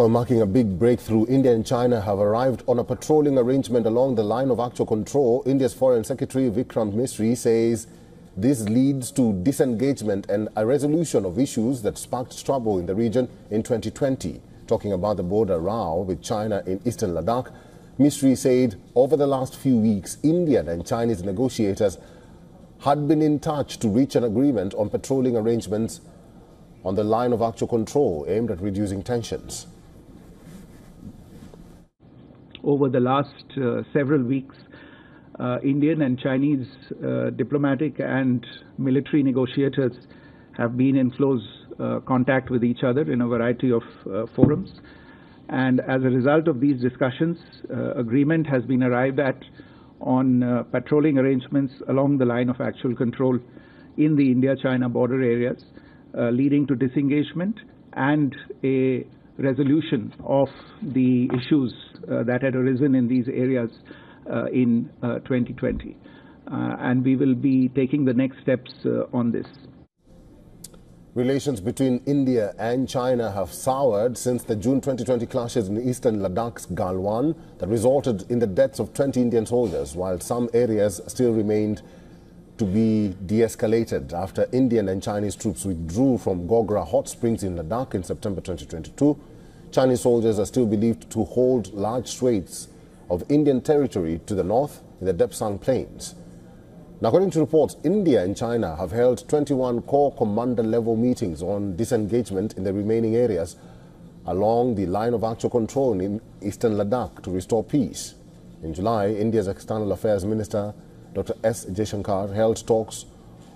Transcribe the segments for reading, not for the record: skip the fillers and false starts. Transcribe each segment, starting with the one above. Well, marking a big breakthrough, India and China have arrived on a patrolling arrangement along the Line of Actual Control. India's Foreign Secretary Vikram Misri says this leads to disengagement and a resolution of issues that sparked trouble in the region in 2020. Talking about the border row with China in eastern Ladakh, Misri said over the last few weeks, Indian and Chinese negotiators had been in touch to reach an agreement on patrolling arrangements on the Line of Actual Control aimed at reducing tensions. Over the last several weeks, Indian and Chinese diplomatic and military negotiators have been in close contact with each other in a variety of forums. And as a result of these discussions, agreement has been arrived at on patrolling arrangements along the Line of Actual Control in the India-China border areas, leading to disengagement and a resolution of the issues that had arisen in these areas in 2020. And we will be taking the next steps on this. Relations between India and China have soured since the June 2020 clashes in eastern Ladakh's Galwan that resulted in the deaths of 20 Indian soldiers, while some areas still remained to be de-escalated after Indian and Chinese troops withdrew from Gogra hot springs in Ladakh in September 2022. Chinese soldiers are still believed to hold large swathes of Indian territory to the north in the Depsang Plains. Now, according to reports, India and China have held 21 core commander-level meetings on disengagement in the remaining areas along the Line of Actual Control in eastern Ladakh to restore peace. In July, India's External Affairs Minister Dr. S. Jaishankar held talks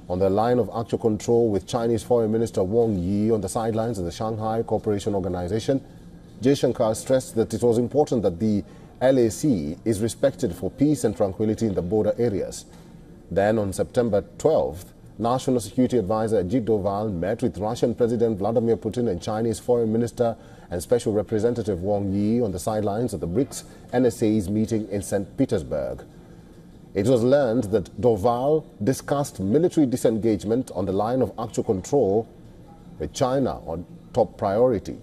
on the Line of Actual Control with Chinese Foreign Minister Wang Yi on the sidelines of the Shanghai Cooperation Organization. Jaishankar stressed that it was important that the LAC is respected for peace and tranquility in the border areas. Then on September 12th, National Security Advisor Ajit Doval met with Russian President Vladimir Putin and Chinese Foreign Minister and Special Representative Wang Yi on the sidelines of the BRICS NSA's meeting in St. Petersburg. It was learned that Doval discussed military disengagement on the Line of Actual Control with China on top priority.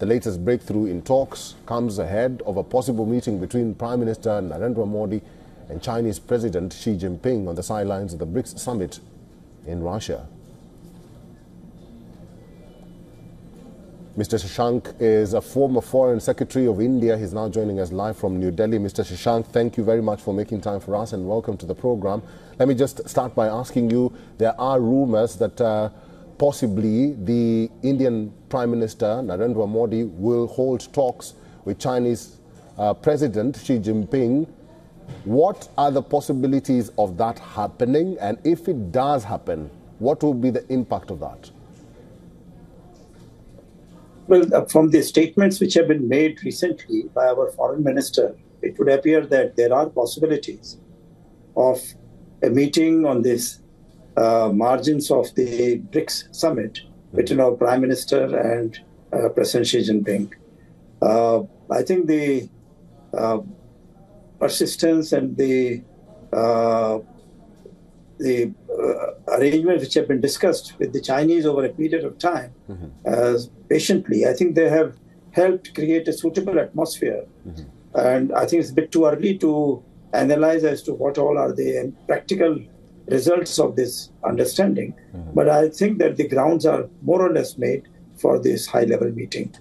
The latest breakthrough in talks comes ahead of a possible meeting between Prime Minister Narendra Modi and Chinese President Xi Jinping on the sidelines of the BRICS summit in Russia. Mr. Shishank is a former Foreign Secretary of India. He's now joining us live from New Delhi. Mr. Shishank, thank you very much for making time for us and welcome to the program. Let me just start by asking you, there are rumors that possibly the Indian Prime Minister Narendra Modi will hold talks with Chinese President Xi Jinping. What are the possibilities of that happening? And if it does happen, what will be the impact of that? Well, from the statements which have been made recently by our foreign minister, it would appear that there are possibilities of a meeting on this margins of the BRICS summit between our Prime Minister and President Xi Jinping. I think the persistence and the arrangements which have been discussed with the Chinese over a period of time patiently, I think they have helped create a suitable atmosphere. And I think it's a bit too early to analyze as to what all are the practical results of this understanding. But I think that the grounds are more or less made for this high-level meeting.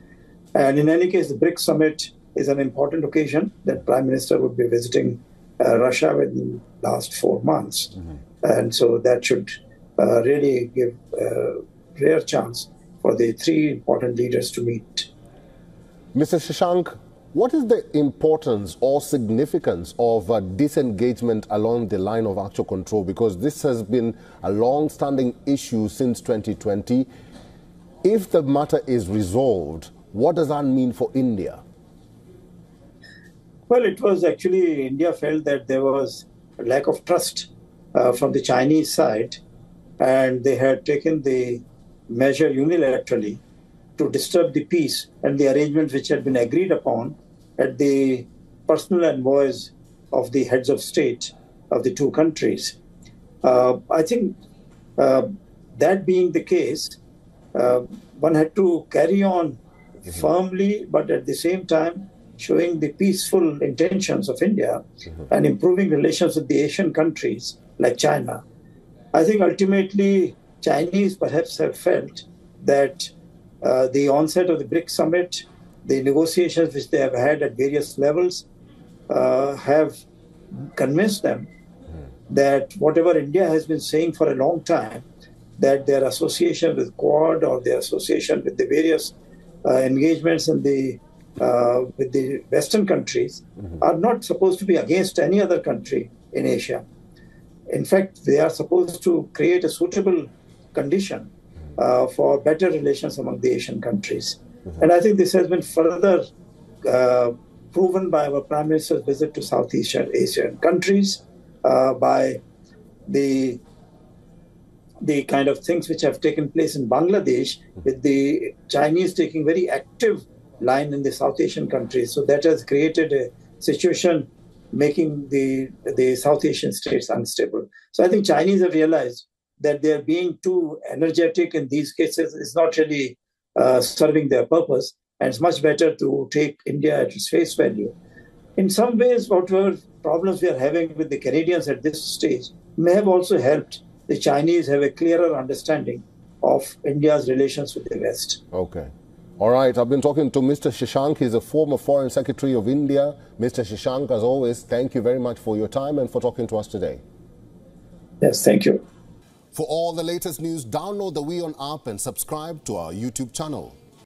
And in any case, the BRICS summit is an important occasion that Prime Minister would be visiting Russia within the last 4 months. And so that should really give a rare chance for the three important leaders to meet. Mr. Shishank, what is the importance or significance of disengagement along the Line of Actual Control? Because this has been a long-standing issue since 2020. If the matter is resolved, what does that mean for India? Well, it was actually India felt that there was a lack of trust from the Chinese side, and they had taken the measure unilaterally to disturb the peace and the arrangements which had been agreed upon at the personal envoys of the heads of state of the two countries. I think that being the case, one had to carry on firmly, but at the same time showing the peaceful intentions of India and improving relations with the Asian countries like China. I think ultimately Chinese perhaps have felt that the onset of the BRICS summit, the negotiations which they have had at various levels have convinced them that whatever India has been saying for a long time, that their association with Quad or their association with the various engagements in the with the Western countries are not supposed to be against any other country in Asia. In fact, they are supposed to create a suitable condition for better relations among the Asian countries. And I think this has been further proven by our Prime Minister's visit to Southeast Asian countries, by the kind of things which have taken place in Bangladesh, with the Chinese taking very active line in the South Asian countries. So that has created a situation making the South Asian states unstable. So I think Chinese have realized that they're being too energetic in these cases is not really serving their purpose, and it's much better to take India at its face value. In some ways, whatever problems we are having with the Canadians at this stage may have also helped the Chinese have a clearer understanding of India's relations with the West. Okay. All right, I've been talking to Mr. Shishank. He's a former Foreign Secretary of India. Mr. Shishank, as always, thank you very much for your time and for talking to us today. Yes, thank you. For all the latest news, download the WION app and subscribe to our YouTube channel.